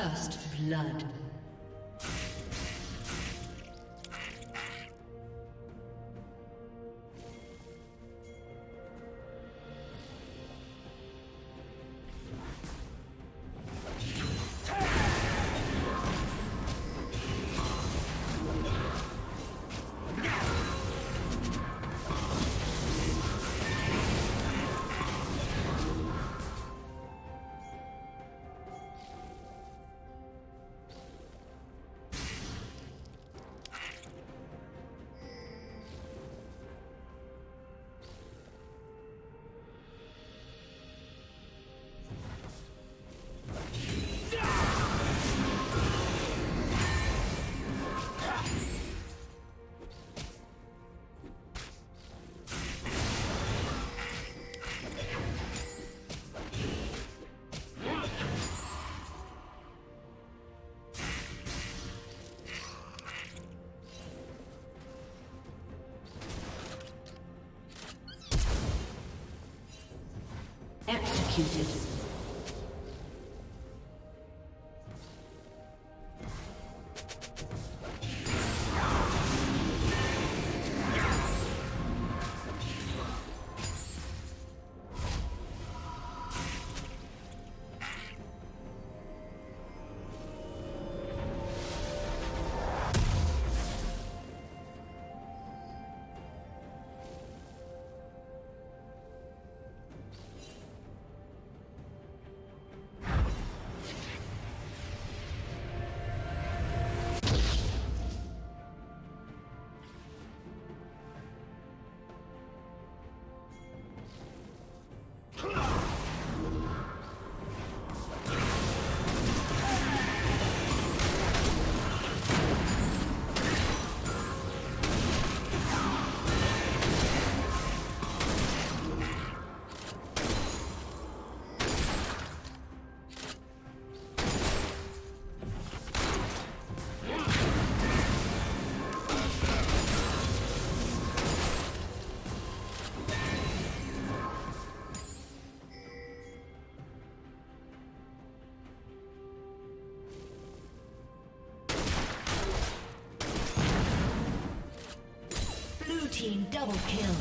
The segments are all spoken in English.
First blood. Executed. Double kill.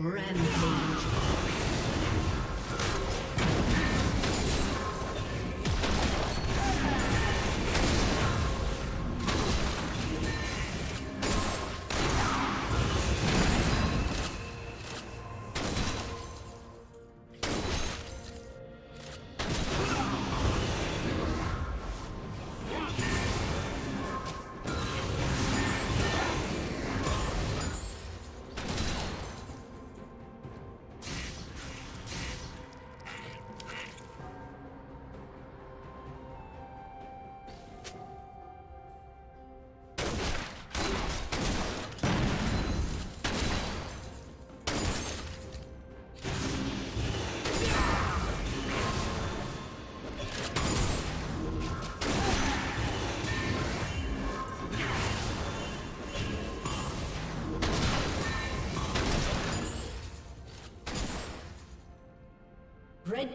Rampage. Red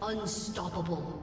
Unstoppable.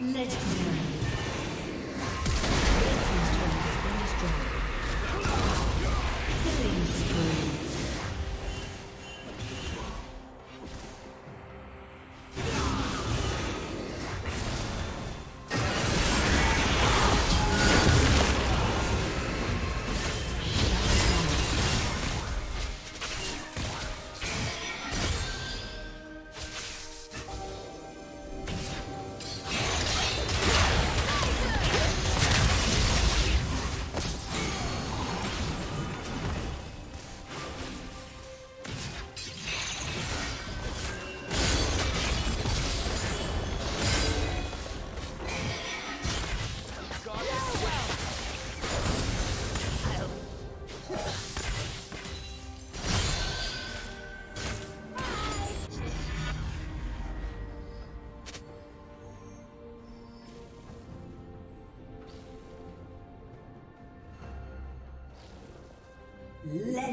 Legendary.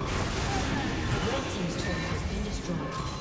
Red team's turret has been destroyed.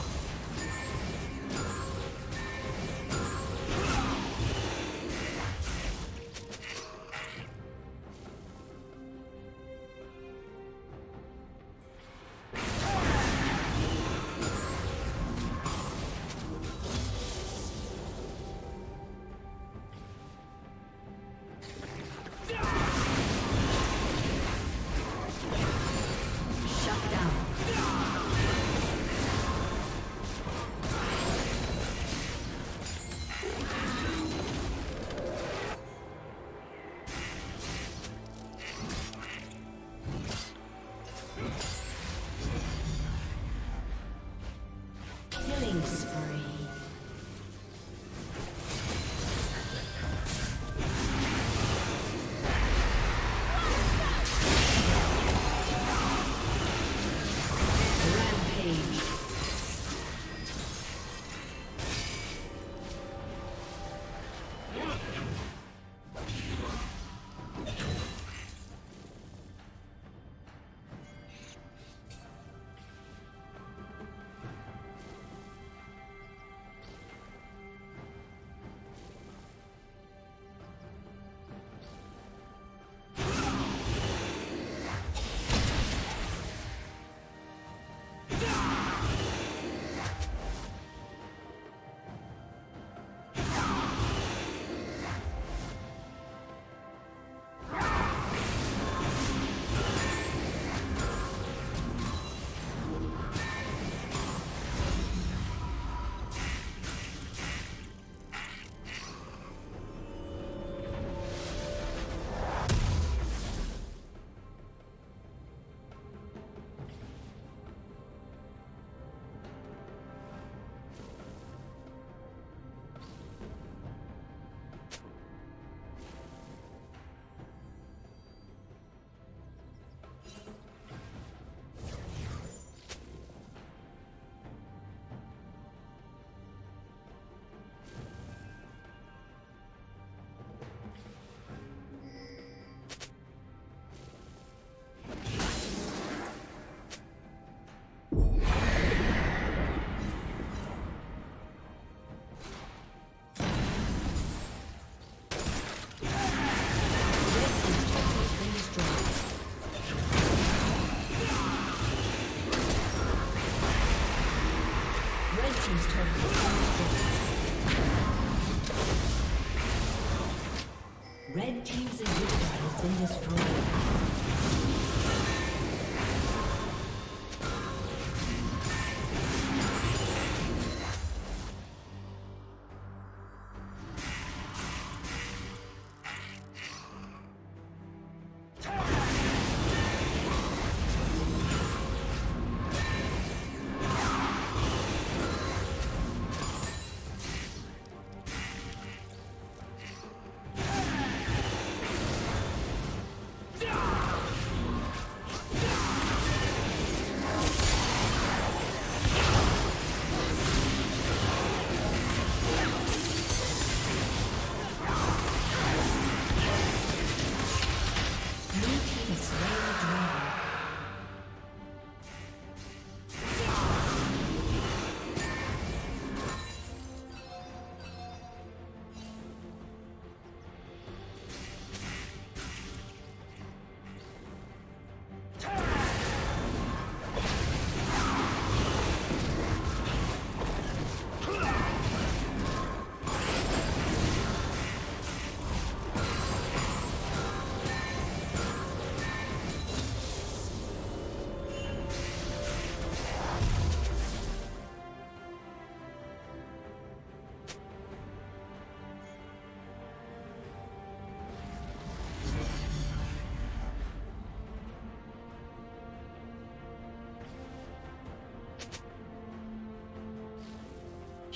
Red team's inhibitor has been destroyed.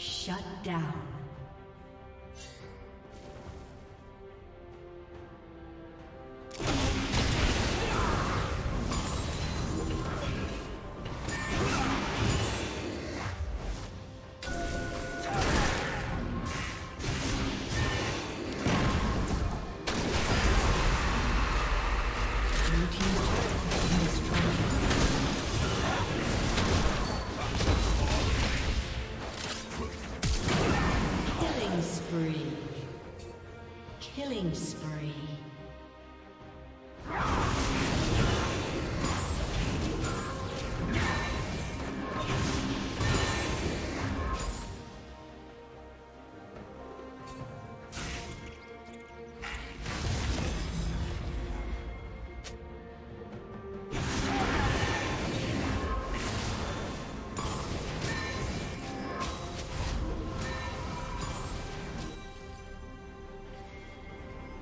Shut down. Killing spree.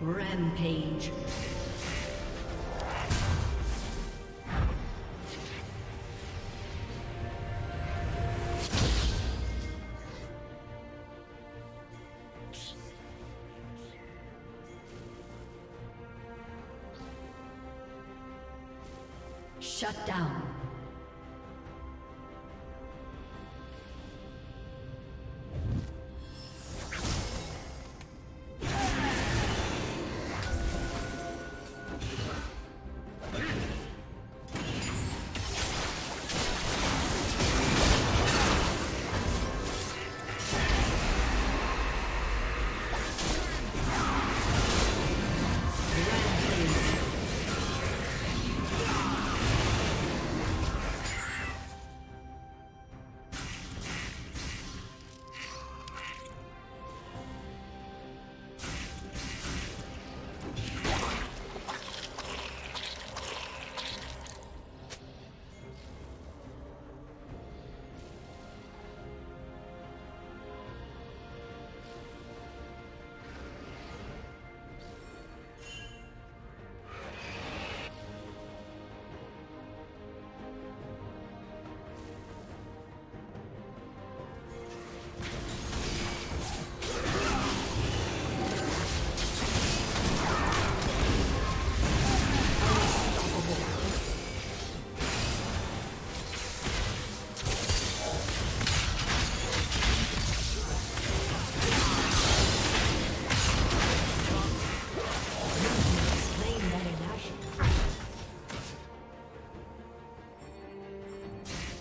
Rampage. Shut down.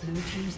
Blue team's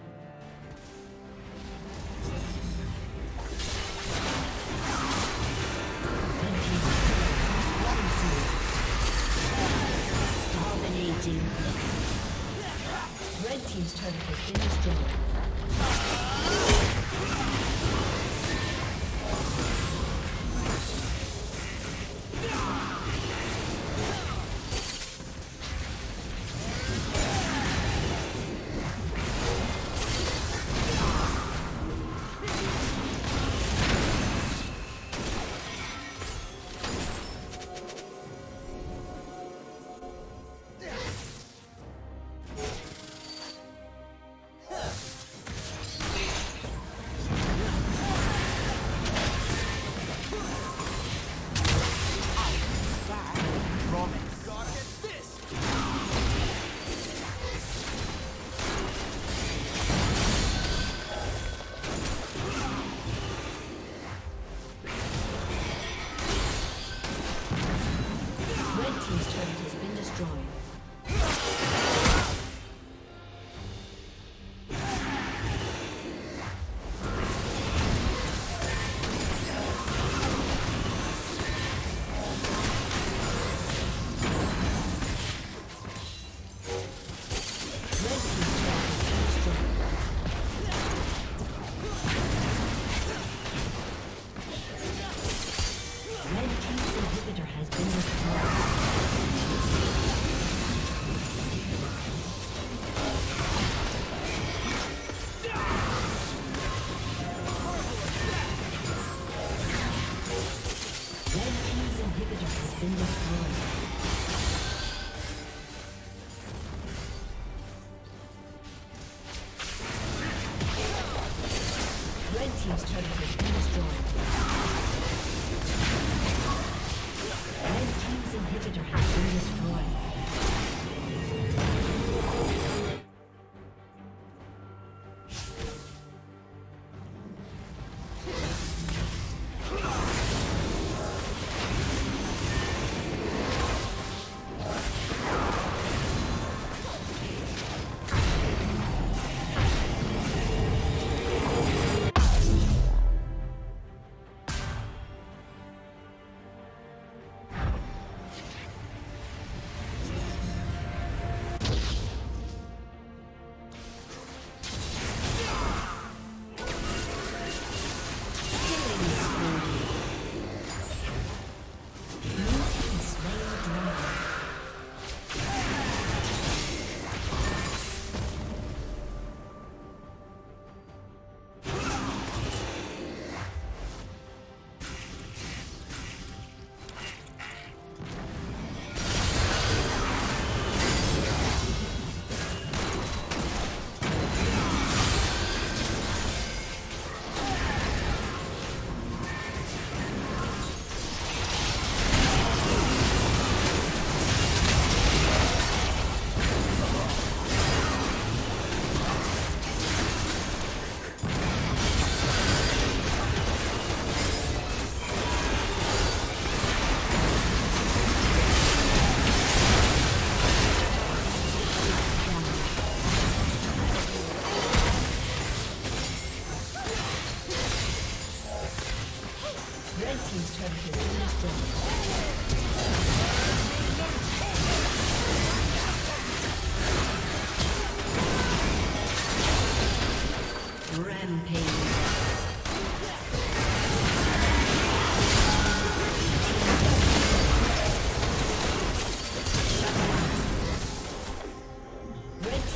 Dominating. Red team's turret has been destroyed.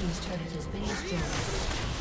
Team's turret has been destroyed.